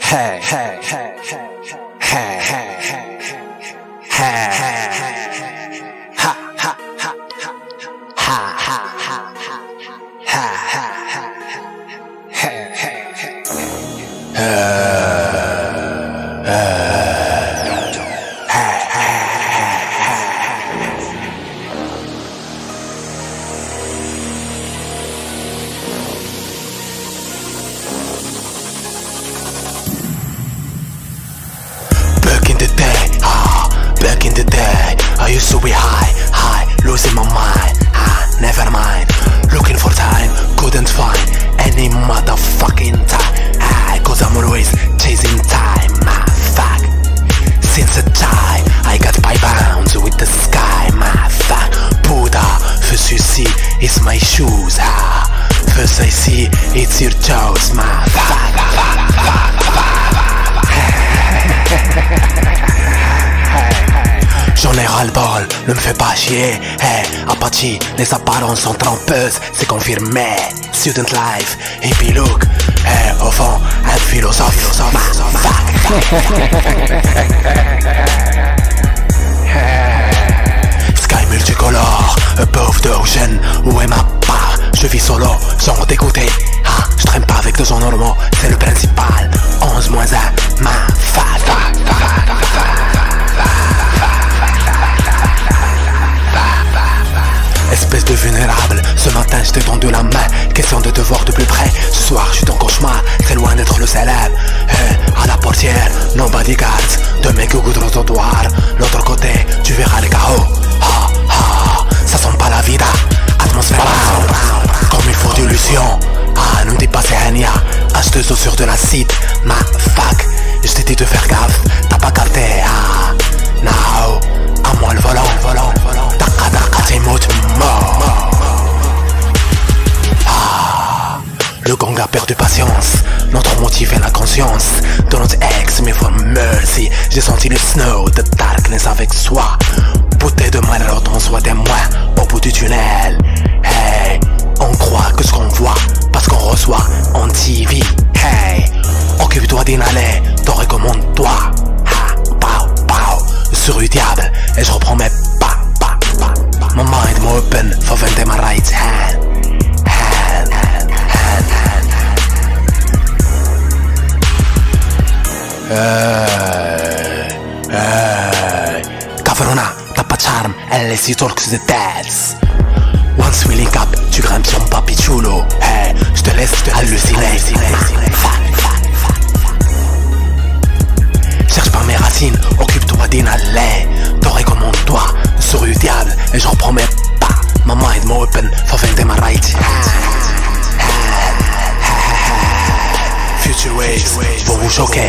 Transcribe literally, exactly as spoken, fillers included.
Hey, hey, hey, hey, hey, hey, hey, hey, hey, ha, ha, ha, ha, ha, ha, ha, ha, ha, hey, hey, hey, I used to be high, high, losing my mind. Ah, never mind. Looking for time, couldn't find any motherfucking time. Ah, cause I'm always chasing time. Ah, fuck. Since the time I got five pounds with the sky. Ah, fuck. Buddha, first you see, it's my shoes. Ah, first I see, it's your toes. Ah, fuck, fuck, fuck, fuck, fuck. J'en ai ras-le-bol, ne me fais pas chier. Hey, Apache, les apparences sont trompeuses, c'est confirmé. Student life, hippie look. Hey, au fond, un philosophe, philosophe, philosophe. Sky multicolore, above the ocean. Où est ma part? Je vis solo, sans dégoûter. Ah, je traîne pas avec deux gens normaux, c'est le principal. onze moins un, ma fada. Espèce de vulnérable, ce matin je t'ai tendu la main. Question de te voir de plus près, ce soir je suis ton cauchemar. C'est loin d'être le célèbre. Eh, à la portière, non bodyguards. De mes gougous de trottoir. L'autre côté, tu verras les chaos. Ah, ah, ça sent pas la vida. Atmosphère basse, comme il faut d'illusion. Ah, ne me dis pas c'est Hania. H deux O sur de l'acide. Ma fac, je t'ai dit de faire gaffe. T'as pas capté, ah. Now, à moi le volant, le volant, le volant. Ah, le gang a perdu patience. Notre motif est la conscience de notre ex, mais for mercy. J'ai senti le snow, the darkness avec soi. Bouteille de mal alors qu'on soit témoin au bout du tunnel. Hey, on croit que ce qu'on voit, parce qu'on reçoit en T V. Hey, occupe-toi d'inhaler, t'en recommande-toi. Ha, pow, pow, sur le diable, et je reprends mes pas. My mind more open for vending my right hand. Hand, hand, hand, hand, hand. Hey, hey. Caverona, t'as pas de charme, elle laisse y talk to the dance. Once we link up, tu grimpes sur mon papi chulo. Hey, j'te laisse halluciner. Cherche pas mes racines, occupe-toi d'inhaler. T'en recommande-toi. Sur le diable et j'en promets pas. My mind more open for vending my right. Future waves pour vous choquer.